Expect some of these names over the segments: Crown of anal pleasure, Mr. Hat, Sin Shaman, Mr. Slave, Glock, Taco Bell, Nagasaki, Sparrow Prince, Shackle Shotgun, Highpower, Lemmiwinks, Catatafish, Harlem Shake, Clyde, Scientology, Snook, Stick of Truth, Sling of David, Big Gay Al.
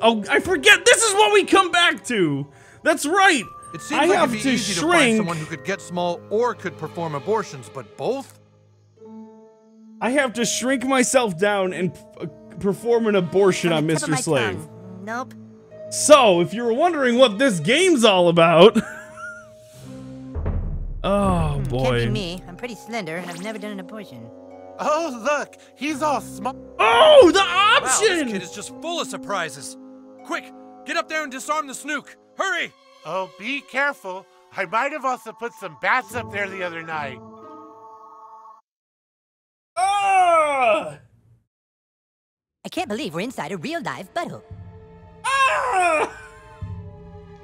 Oh, I forget. This is what we come back to. That's right. It seems like it'd be easy to find someone who could get small or could perform abortions, but both? I have to shrink myself down and perform an abortion on Mr. Slave. Nope. So, if you were wondering what this game's all about... Oh, boy. Can't be me. I'm pretty slender and I've never done an abortion. Oh, look! He's all small. Oh, the option! Wow, this kid is just full of surprises. Quick, get up there and disarm the Snook. Hurry! Oh, be careful. I might have also put some bats up there the other night. Ah! I can't believe we're inside a real live butthole. Ah!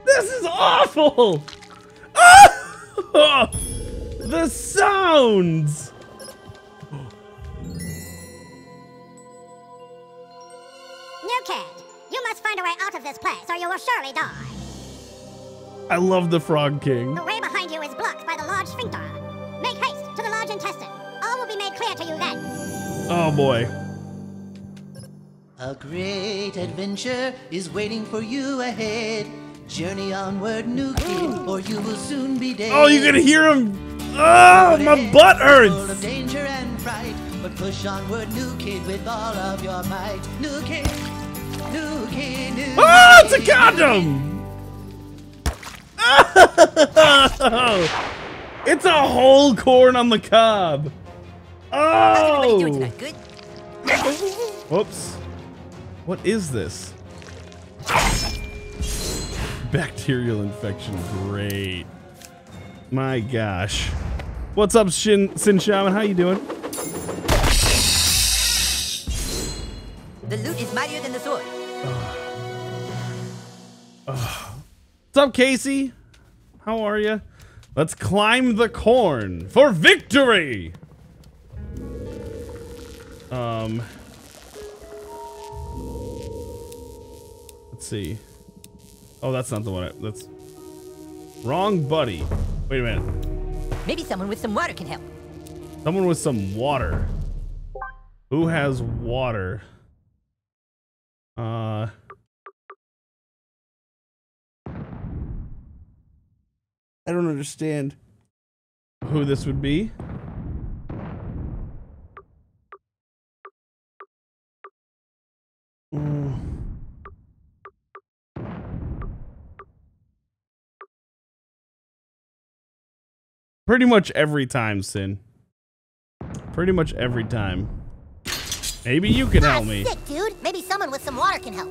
This is awful! Ah! The sounds! New kid, you must find a way out of this place or you will surely die. I love the Frog King. The way behind you is blocked by the large sphincter. Make haste to the large intestine. All will be made clear to you then. Oh boy. A great adventure is waiting for you ahead. Journey onward, new kid, or you will soon be dead. Oh, you're gonna hear him. Oh, my butt hurts. Full of danger and fright, but push onward, new kid, with all of your might. New kid, new kid, new kid. Oh, it's a condom. It's a whole corn on the cob. Oh! Doing tonight, good? Whoops. What is this? Bacterial infection. Great. My gosh. What's up, Sin Shaman? How you doing? The loot is mightier than the sword. What's up, Casey? How are you? Let's climb the corn for victory. Let's see. Oh, that's not the one. That's wrong, buddy. Wait a minute. Maybe someone with some water can help. Someone with some water. Who has water? I don't understand who this would be. Pretty much every time, Sin. Pretty much every time. Maybe you can help me. Sick, dude. Maybe someone with some water can help.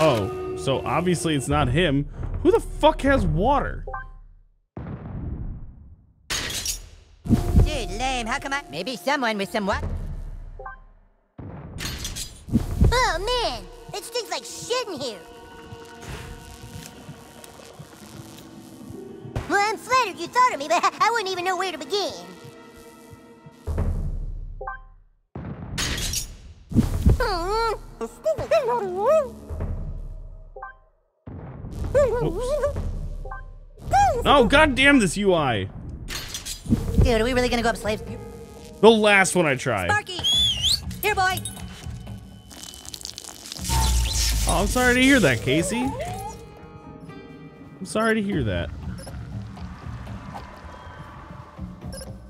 Oh, so obviously it's not him. Who the fuck has water? Dude, lame. How come I? Maybe someone with some water. Oh man, it stinks like shit in here. Well, I'm flattered you thought of me, but I wouldn't even know where to begin. Oops. Oh, goddamn this UI. Dude, are we really gonna go up Slave's? The last one I tried. Sparky! Here, boy! Oh, I'm sorry to hear that, Casey. I'm sorry to hear that.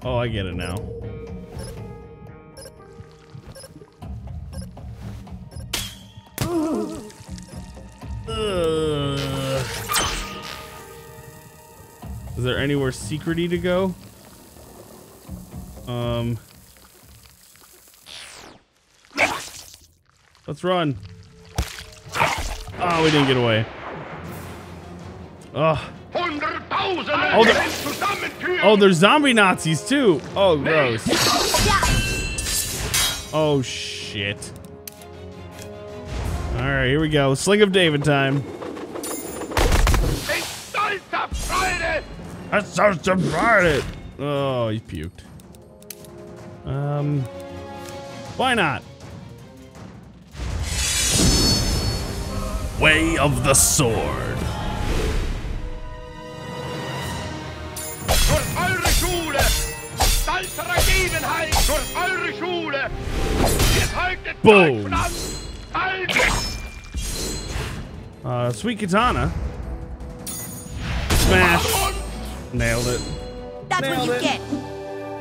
Oh, I get it now. Is there anywhere secrety to go? Let's run. Oh, we didn't get away. Ugh. Oh, there's zombie Nazis too. Oh, gross. Oh, shit. All right, here we go. Sling of David time. That's so surprising. Oh, he puked. Why not? Way of the sword. Boom. Sweet Katana. Smash. Nailed it. That's what you get.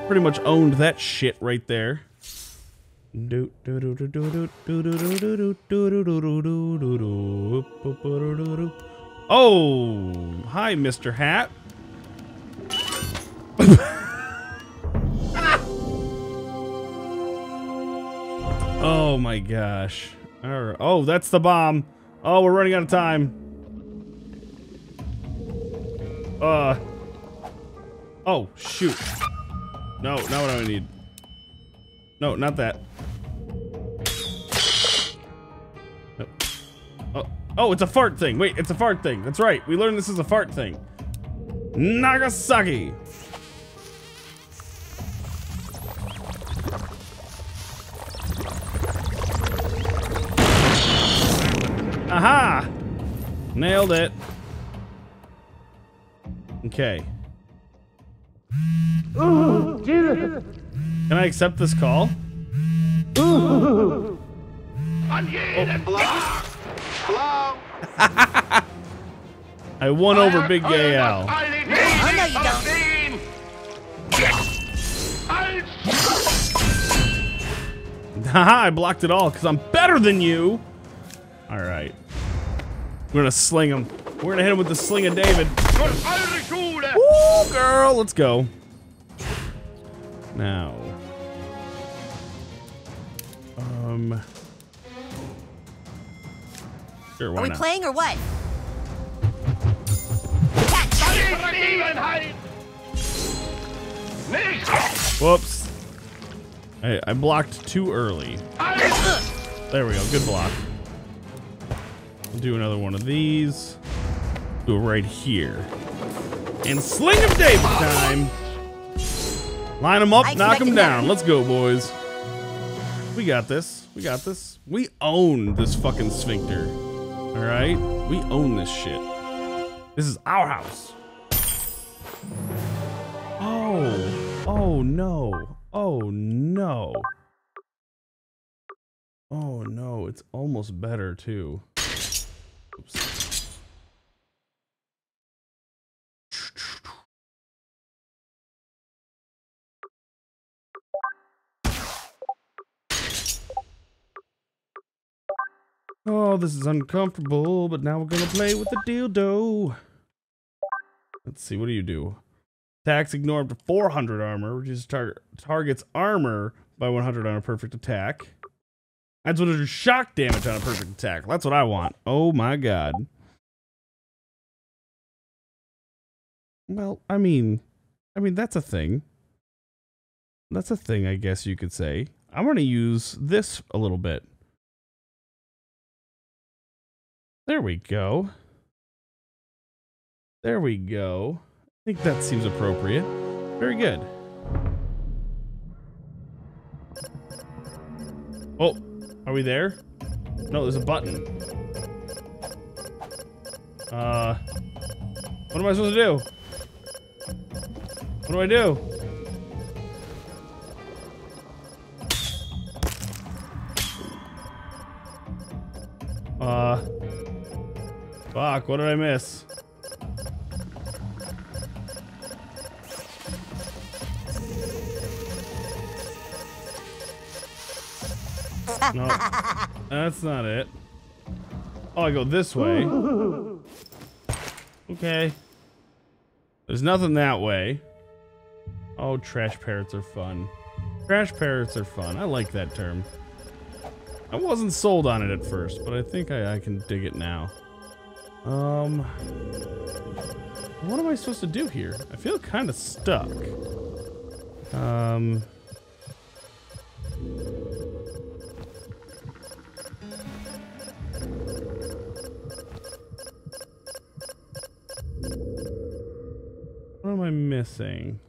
Pretty much owned that shit right there. Oh, hi, Mr. Hat. Oh my gosh. Right. Oh, that's the bomb. Oh, we're running out of time. Oh, shoot. No, not what I need. No, not that. No. Oh. Oh, it's a fart thing. Wait, it's a fart thing. That's right. We learned this is a fart thing. Nagasaki. Aha! Nailed it. Okay. Ooh, Jesus. Can I accept this call? Ooh. Oh. Hello? I won over Big Gay Al. I know you don't. Haha, I blocked it all because I'm better than you. All right. We're gonna sling him. We're gonna hit him with the Sling of David. Woo, girl, let's go. Now. Sure, why not? Are we playing or what? Whoops. I blocked too early. There we go, good block. Do another one of these. Do it right here. And Sling of David time. Line them up, knock them down. Let's go, boys. We got this. We got this. We own this fucking sphincter. All right? We own this shit. This is our house. Oh. Oh, no. Oh, no. Oh, no. It's almost better, too. Oops. Oh, this is uncomfortable, but now we're gonna play with the dildo. Let's see, what do you do? Attacks ignore up to 400 armor, reduces target's armor by 100 on a perfect attack. That's what is shock damage on a perfect attack. That's what I want. Oh my god. Well, I mean that's a thing. That's a thing, I guess you could say. I'm gonna use this a little bit. There we go. There we go. I think that seems appropriate. Very good. Oh, are we there? No, there's a button. What am I supposed to do? What do I do? Fuck, what did I miss? No, that's not it. Oh, I go this way. Okay. There's nothing that way. Oh, trash parrots are fun. Trash parrots are fun. I like that term. I wasn't sold on it at first, but I think I can dig it now. What am I supposed to do here? I feel kind of stuck. What am I missing?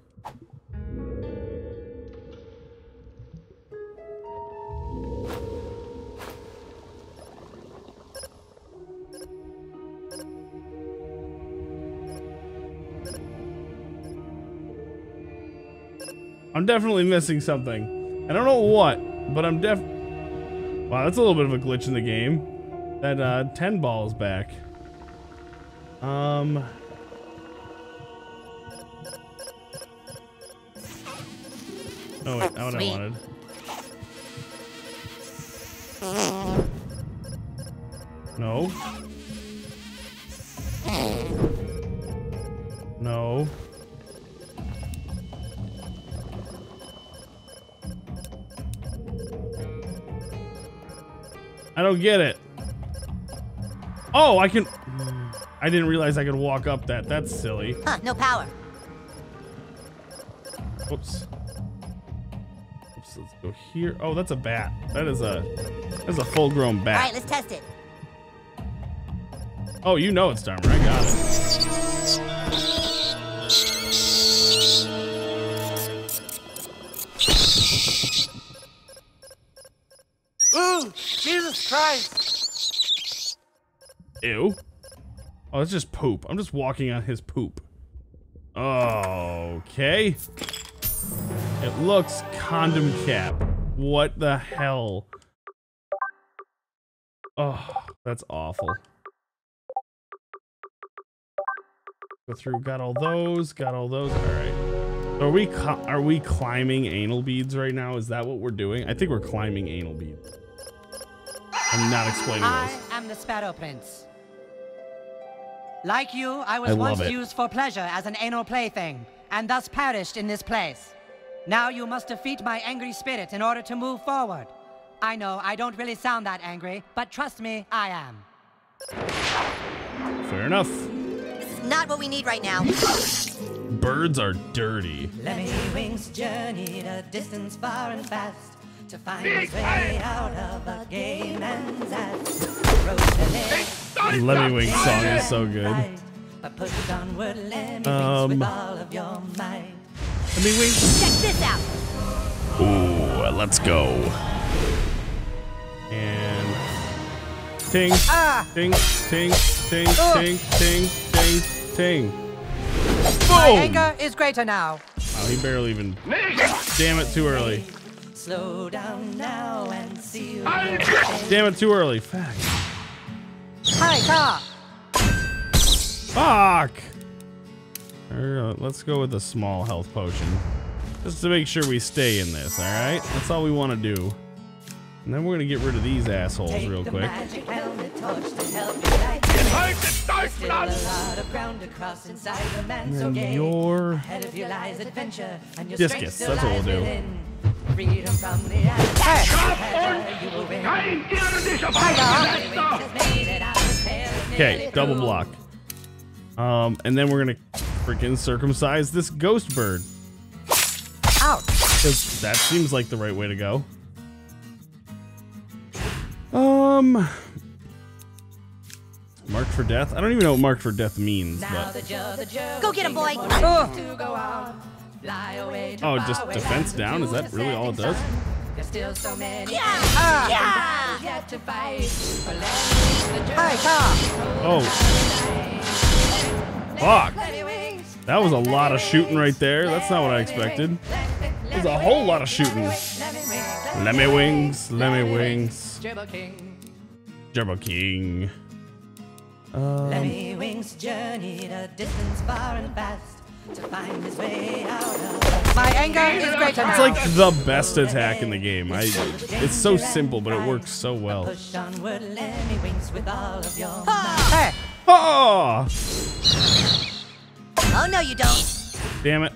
I'm definitely missing something. I don't know what, but I'm Wow, that's a little bit of a glitch in the game. that 10 balls back. Oh wait, that's what I wanted. No. No. I don't get it. Oh, I can... I didn't realize I could walk up that. That's silly. Huh, no power. Oops. Oops, let's go here. Oh, that's a bat. That is a full-grown bat. All right, let's test it. Oh, you know it's Darmer. I got it. Ooh, Jesus Christ. Ew. Oh, it's just poop. I'm just walking on his poop. Okay. It looks condom cap. What the hell? Oh, that's awful. Go through. Got all those. Got all those. All right. Are we climbing anal beads right now? Is that what we're doing? I think we're climbing anal beads. I'm not explaining this. I am the Sparrow Prince. Like you, I was once used for pleasure as an anal plaything, and thus perished in this place. Now you must defeat my angry spirit in order to move forward. I know, I don't really sound that angry, but trust me, I am. Fair enough. This is not what we need right now. Birds are dirty. Lemmiwinks journeyed a distance far and fast to find his way out of a gay man's ass. Lemmiwinks song is so good. Lemmiwinks. Check this out. Ooh, let's go. And ting, ting, ting, ting, ting, ting, ting, ting. Boom. My anger is greater now. Wow, he barely even. Damn it, too early. Slow down now and see. Damn it, too early. Fact. Hi, car. Fuck! Let's go with a small health potion. Just to make sure we stay in this, alright? That's all we want to do. And then we're going to get rid of these assholes real quick. And your discus, that's what we'll do. Freedom from the okay, double block. And then we're gonna freaking circumcise this ghost bird. Ouch! Because that seems like the right way to go. Marked for death? I don't even know what marked for death means. But. Go get him, boy! Oh. Oh, just defense down? Is that really all it does? Oh. Fuck. That was a lot of shooting right there. That's not what I expected. There's a whole lot of shooting. Lemmiwinks, Lemmiwinks. Gerbil King. Lemmiwinks journeyed a distance far and fast. To find his way out of my anger is greater now. It's like the best attack in the game. It's so simple, but it works so well. Hey. Oh! Oh no, you don't. Damn it.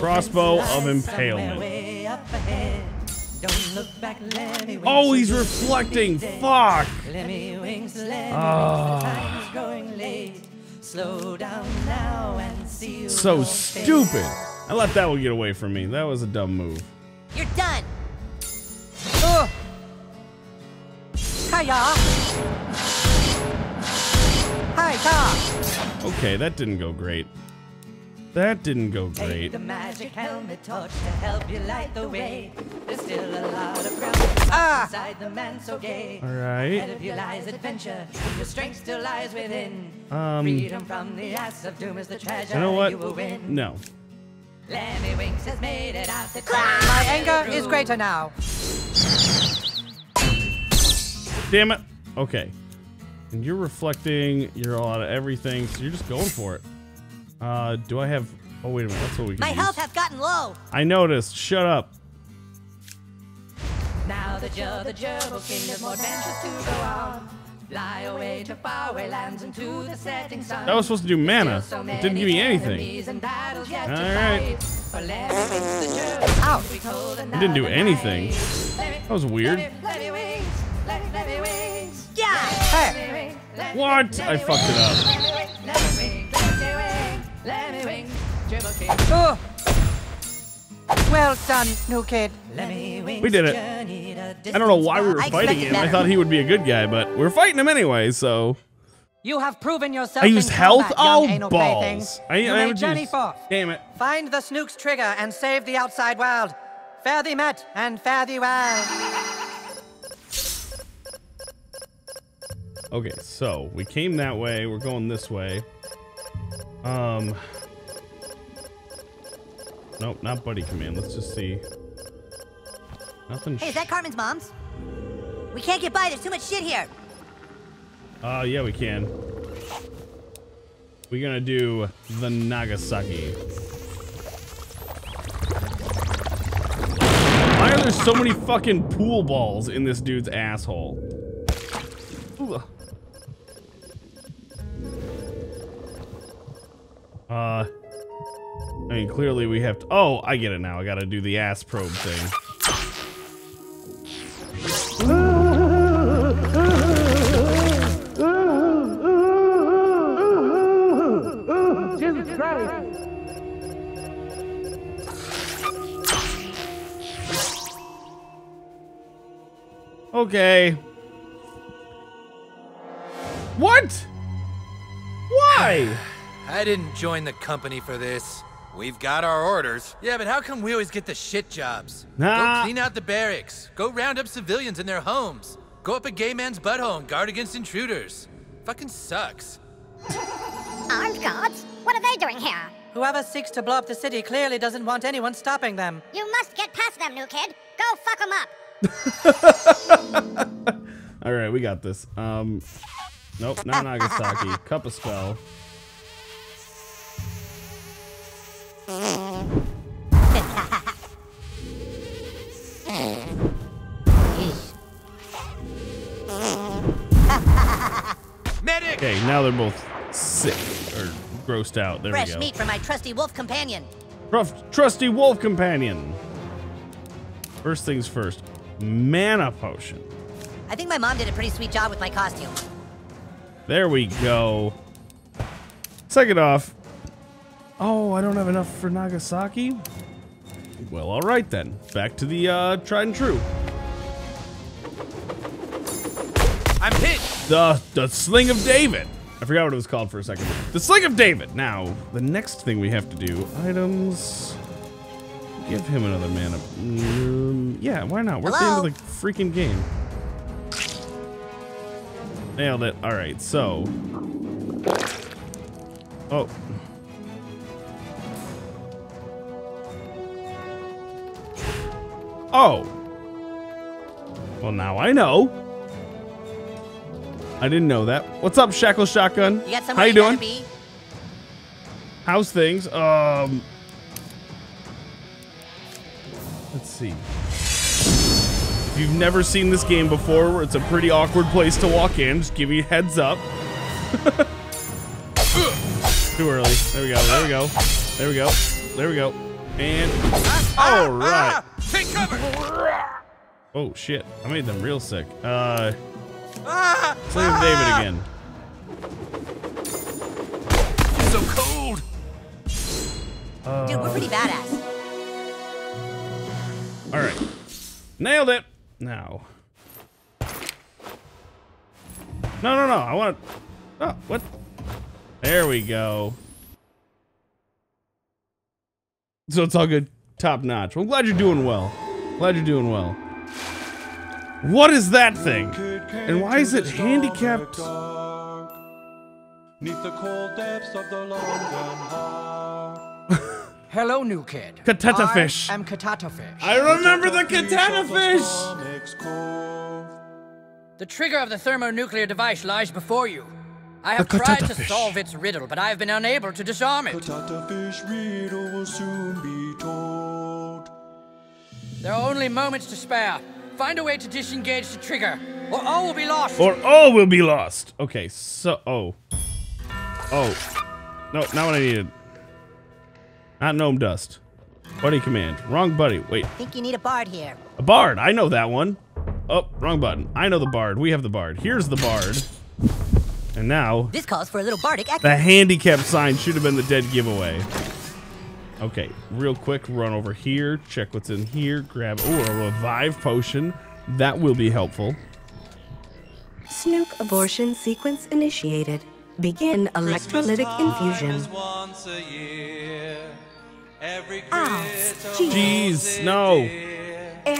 Crossbow of impalement. Oh, he's reflecting. Fuck. Slow down now and see. So stupid. I let that one get away from me. That was a dumb move. You're done. Hiya. Hi, ta. Okay, that didn't go great. That didn't go great. Take the magic helmet torch to help you light the way. There's still a lot of ground inside the man so gay. All right. Ahead of you lies adventure. Your strength still lies within. Freedom from the ass of doom is the treasure. You know what? You will win. No. Lemmiwinks has made it out the cloud. My anger is greater now. Damn it. Okay. And you're reflecting. You're all out of everything, so you're just going for it. Do I have... Oh, wait a minute. That's what we can use. My health has gotten low. I noticed. Shut up. Now the gerbil kingdom, more adventures to go on. Fly away to faraway lands and to the setting sun. That was supposed to do mana. It didn't give me anything. Alright. Ow. It didn't do anything. That was weird. Yeah. What? I fucked it up. Oh. Well done, new kid. We did it. I don't know why we were fighting him. I thought he would be a good guy, but we're fighting him anyway, so... You have proven yourself. I used health? Oh, balls. I journey forth. Damn it. Find the Snook's trigger and save the outside world. Fare thee met and fare thee well. Okay, so we came that way. We're going this way. Nope, not buddy command. Let's just see. Nothing. Hey, is that Cartman's mom's? We can't get by. There's too much shit here. Yeah, we can. We're gonna do the Nagasaki. Why are there so many fucking pool balls in this dude's asshole? Ooh. I mean, clearly we have to... Oh, I get it now. I gotta do the ass probe thing. Jesus Christ. Okay. What? Why? I didn't join the company for this. We've got our orders. Yeah, but how come we always get the shit jobs? Nah. Go clean out the barracks. Go round up civilians in their homes. Go up a gay man's butthole and guard against intruders. Fucking sucks. Armed guards? What are they doing here? Whoever seeks to blow up the city clearly doesn't want anyone stopping them. You must get past them, new kid. Go fuck them up. All right, we got this. Nope, not Nagasaki. Cup of spell. Medic! Okay, now they're both sick or grossed out. There Fresh we go. Fresh meat from my trusty wolf companion. Trusty wolf companion. First things first, mana potion. I think my mom did a pretty sweet job with my costume. There we go. Second off. Oh, I don't have enough for Nagasaki? Well, all right then. Back to the tried and true. I'm hit. The Sling of David. I forgot what it was called for a second. The Sling of David. Now, the next thing we have to do, items. Give him another mana. Yeah, why not? We're at the end of the freaking game. Nailed it. All right, so. Oh. Oh. Well, now I know. I didn't know that. What's up, Shackle Shotgun? You got how you doing? How's things? Let's see. If you've never seen this game before, it's a pretty awkward place to walk in. Just give you a heads up. Too early. There we go. There we go. There we go. There we go. And all right. Take cover! Oh shit! I made them real sick. Slave David again. It's so cold. Dude, we're pretty badass. All right, nailed it. Now. No. I want. Oh, what? There we go. So it's all good. Top notch. Well, I'm glad you're doing well. Glad you're doing well. What is that thing? And why is it handicapped? Hello, new kid. Catatafish. I'm Catatafish. I remember the Catatafish. The trigger of the thermonuclear device lies before you. I have tried to solve its riddle, but I have been unable to disarm it. Catatafish riddle will soon be told. There are only moments to spare. Find a way to disengage the trigger, or all will be lost. Or all will be lost. Okay, so... Oh. No, not what I needed. Not gnome dust. Buddy command. Wrong buddy. Wait. I think you need a bard here. A bard. I know that one. Oh, wrong button. I know the bard. We have the bard. Here's the bard. And now... this calls for a little bardic action. The handicap sign should have been the dead giveaway. Okay, real quick, run over here. Check what's in here. Grab a revive potion. That will be helpful. Snook abortion sequence initiated. Begin electrolytic infusion. Ow. Jeez, no.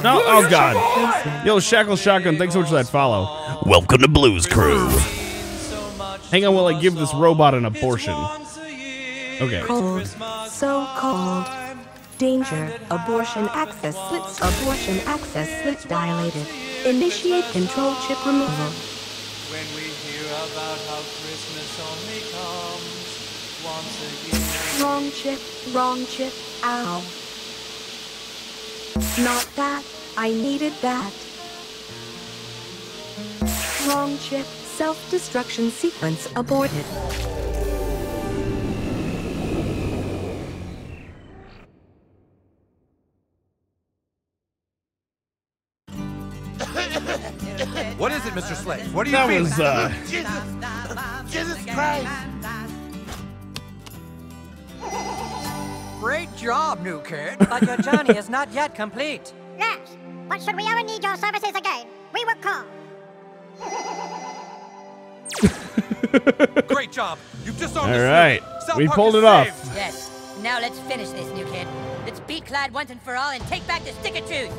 No, oh god. Yo, Shackle Shotgun, thanks so much for that follow. Welcome to Blues Crew. Hang on while I give this robot an abortion. Okay. Cold. So cold. Danger. Abortion access slits. Abortion access slits dilated. Initiate control chip removal. When we hear about how Christmas only comes once a year. Wrong chip. Wrong chip. Ow. Not that. I needed that. Wrong chip. Self-destruction sequence aborted. What is it, Mr. Slave? What do you mean? That was, Jesus Christ! Great job, new kid. But your journey is not yet complete. Nash, but should we ever need your services again, we will call. Great job. You've just owned the Alright, we pulled it off. Yes, now let's finish this, new kid. Let's beat Clyde once and for all and take back the Stick of Truth.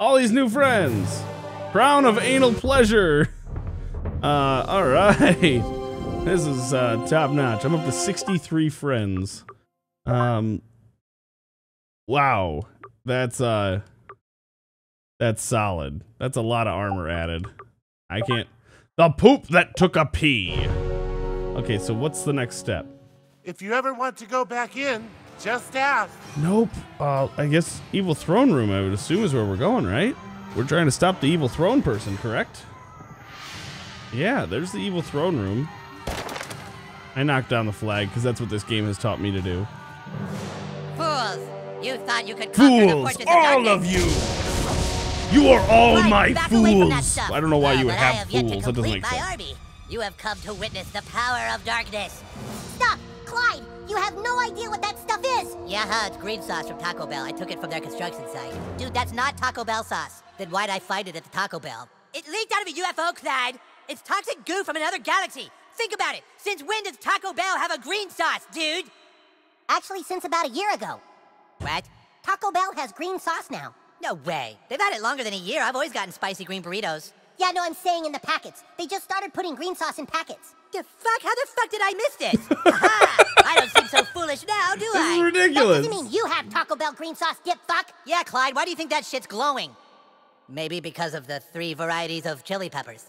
All these new friends. Crown of anal pleasure. All right. This is top notch. I'm up to 63 friends. Wow. That's solid. That's a lot of armor added. I can't. The poop that took a pee. Okay, so what's the next step? If you ever want to go back in, just ask. Nope. I guess evil throne room, I would assume, is where we're going, right? We're trying to stop the evil throne person, correct? Yeah, there's the evil throne room. I knocked down the flag because that's what this game has taught me to do. Fools! You thought you could conquer the fortress of darkness. All of you! You are all my fools! I don't know why you would have fools. That doesn't make sense. You have come to witness the power of darkness. Stop! Clyde, you have no idea what that stuff is! Yeah, it's green sauce from Taco Bell. I took it from their construction site. Dude, that's not Taco Bell sauce. Then why'd I find it at the Taco Bell? It leaked out of a UFO, Clyde! It's toxic goo from another galaxy! Think about it! Since when does Taco Bell have a green sauce, dude? Actually, since about a year ago. What? Taco Bell has green sauce now. No way. They've had it longer than a year. I've always gotten spicy green burritos. Yeah, no, I'm saying in the packets. They just started putting green sauce in packets. The fuck? How the fuck did I miss this? Aha! I don't seem so foolish now, do I? This is ridiculous. That doesn't mean you have Taco Bell green sauce, dip fuck. Yeah, Clyde, why do you think that shit's glowing? Maybe because of the 3 varieties of chili peppers.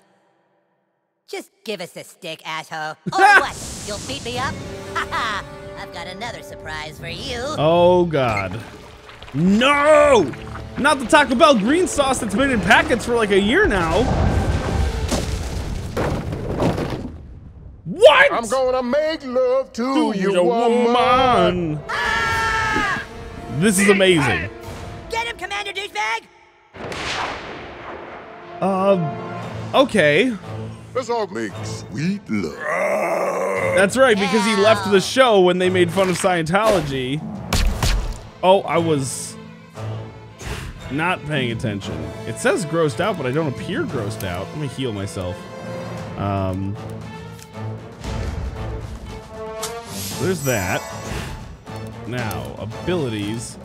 Just give us a stick, asshole. Oh, what? You'll beat me up? Haha! I've got another surprise for you. Oh, God. No! Not the Taco Bell green sauce that's been in packets for like a year now. What? I'm gonna make love to you, woman. Ah! This is amazing. Get him, Commander douchebag. Okay. Let's all make sweet love. That's right, because he left the show when they made fun of Scientology. Oh, I was not paying attention. It says grossed out, but I don't appear grossed out. Let me heal myself. There's that. Now, abilities.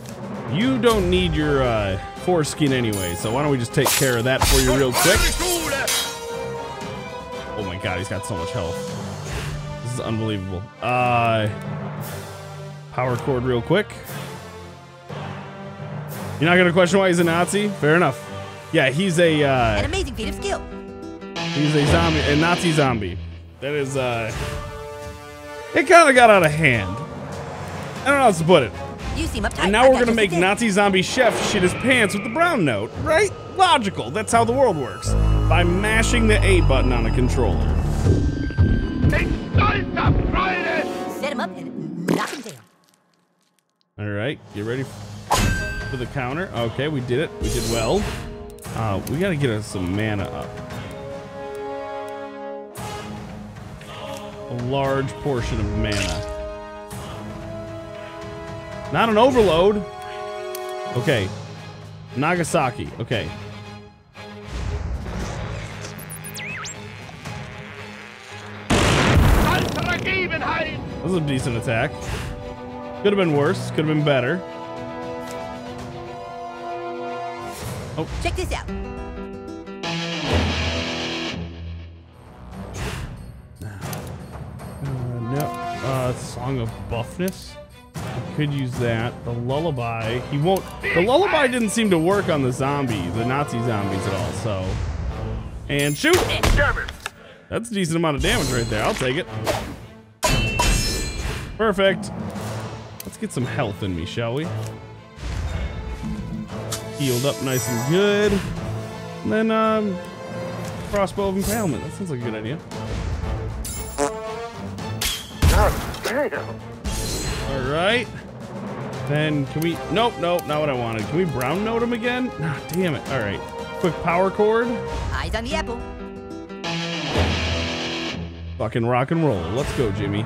You don't need your foreskin anyway, so why don't we just take care of that for you real quick? Oh my god, he's got so much health. This is unbelievable. Power cord real quick. You're not gonna question why he's a Nazi? Fair enough. Yeah, he's a an amazing feat of skill. He's a zombie, a Nazi zombie. That is it kind of got out of hand. I don't know how else to put it. You seem uptight. And now we're gonna make Nazi zombie chef shit his pants with the brown note, right? Logical. That's how the world works. By mashing the A button on a controller. Set him up and knock him down. All right, get ready for the counter. Okay, we did it. We did well. We gotta get us some mana up. A large portion of mana. Not an overload. Okay. Nagasaki. Okay. That was a decent attack. Could have been worse. Could have been better. Oh. Check this out. No. Song of Buffness. I could use that. The lullaby. He won't. The lullaby didn't seem to work on the zombies, the Nazi zombies at all. So. And shoot. That's a decent amount of damage right there. I'll take it. Perfect. Let's get some health in me, shall we? Healed up nice and good. And then, crossbow of impalement. That sounds like a good idea. Alright. Then, can we... Nope, nope, not what I wanted. Can we brown note him again? Nah, damn it. Alright. Quick power chord. Eyes on the apple. Fucking rock and roll. Let's go, Jimmy.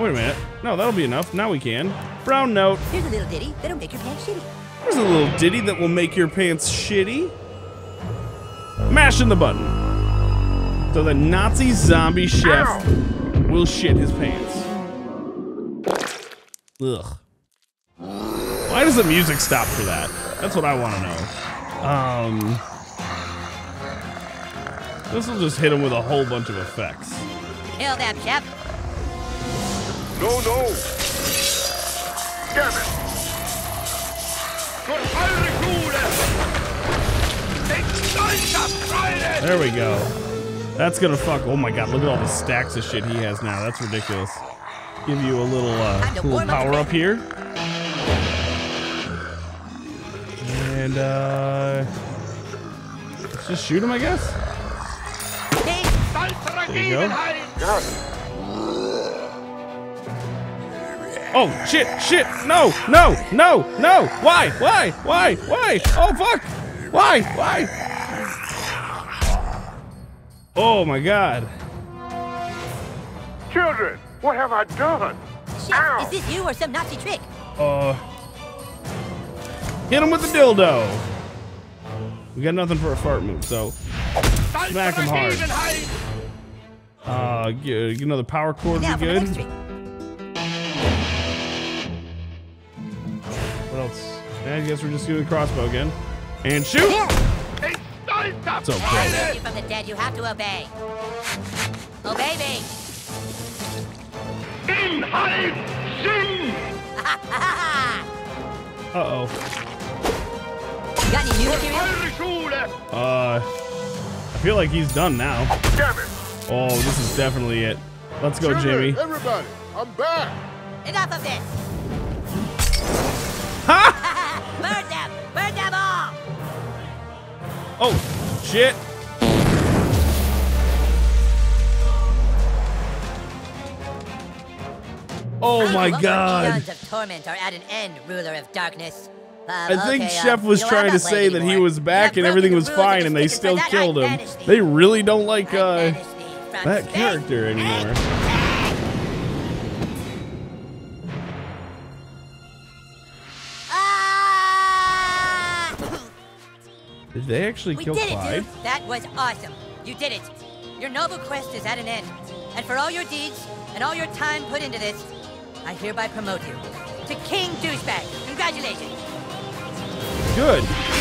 Wait a minute. No, that'll be enough. Now we can. Brown note. Here's a little ditty that'll make your pants shitty. Here's a little ditty that will make your pants shitty. Mashing the button. So the Nazi zombie chef will shit his pants. Ugh. Why does the music stop for that? That's what I want to know. This will just hit him with a whole bunch of effects. Kill that chef. No, no. Damn it. There we go. That's gonna fuck. Oh my god, look at all the stacks of shit he has now. That's ridiculous. Give you a little cool power up here. And let's just shoot him, I guess. There you go. Oh, shit, shit, no, no, no, no, why, oh, fuck, why? Oh, my God. Children, what have I done? Chef, is this you or some Nazi trick? Hit him with the dildo. We got nothing for a fart move, so smack him hard. Get another power cord would be good. I guess we're just doing the crossbow again. And shoot! It's okay. You from the dead, you have to obey. Obey me! Uh-oh. Got any new material? I feel like he's done now. Oh, this is definitely it. Let's go, Jimmy. Everybody, I'm back! Enough of this! Ha! Burn them all! Oh, shit! Oh my god! Eons of torment are at an end, ruler of darkness. I think Chef was trying to say that he was back and everything was fine, and they still killed him. They really don't like that character anymore. Did they actually kill Clyde? Dude. That was awesome. You did it. Your noble quest is at an end. And for all your deeds and all your time put into this, I hereby promote you to King Douchebag. Congratulations. Good.